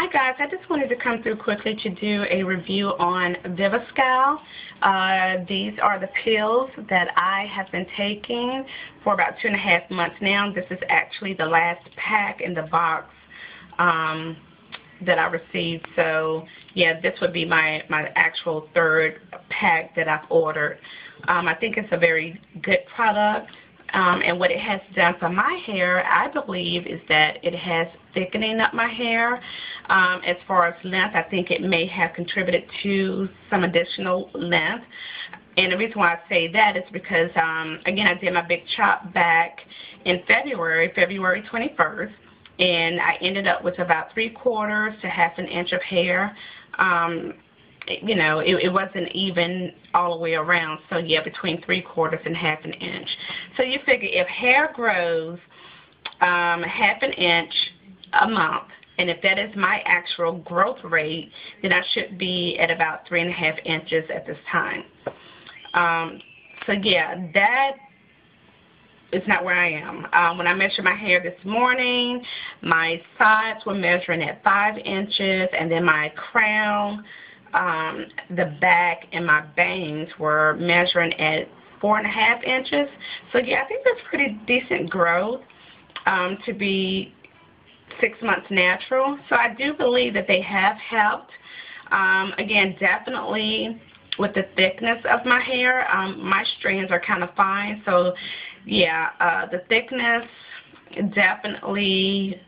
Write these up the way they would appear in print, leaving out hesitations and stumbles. Hi guys, I just wanted to come through quickly to do a review on Viviscal. These are the pills that I have been taking for about 2.5 months now. This is actually the last pack in the box that I received. So yeah, this would be my actual third pack that I've ordered. I think it's a very good product. And what it has done for my hair, I believe, is that it has thickening up my hair. As far as length, I think it may have contributed to some additional length. And the reason why I say that is because, again, I did my big chop back in February 21st, and I ended up with about 3/4 to 1/2 an inch of hair. You know, it wasn't even all the way around. So, yeah, between 3/4 and 1/2 an inch. So you figure if hair grows 1/2 an inch a month, and if that is my actual growth rate, then I should be at about 3.5 inches at this time. So, yeah, that is not where I am. When I measured my hair this morning, my sides were measuring at 5 inches, and then my crown, the back and my bangs were measuring at 4.5 inches. So yeah, I think that's pretty decent growth to be 6 months natural. So I do believe that they have helped. Again, definitely with the thickness of my hair, my strands are kind of fine. So yeah, the thickness definitely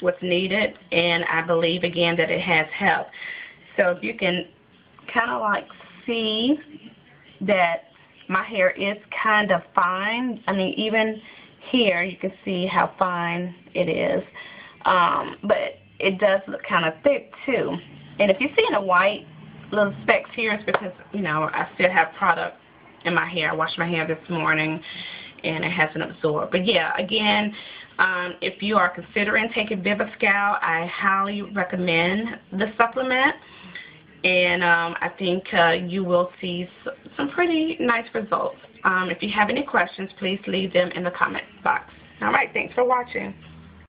what's needed, and I believe again that it has helped. So if you can kind of like see that my hair is kind of fine. I mean, even here you can see how fine it is. But it does look kind of thick too. And if you're seeing a white little specks here, it's because, you know, I still have product in my hair. I washed my hair this morning and it hasn't absorbed. But yeah, again, if you are considering taking Viviscal, I highly recommend the supplement, and I think you will see some pretty nice results. If you have any questions, please leave them in the comment box. All right, thanks for watching.